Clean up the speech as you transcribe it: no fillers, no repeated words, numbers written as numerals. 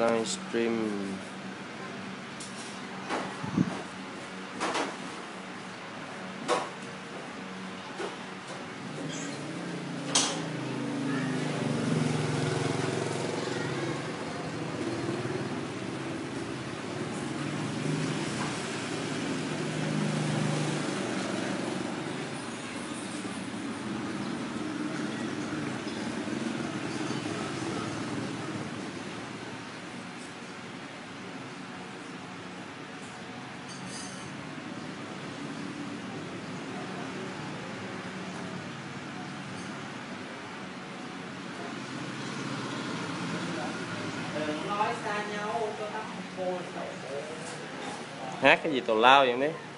Livestream hát cái gì tào lao vậy mấy.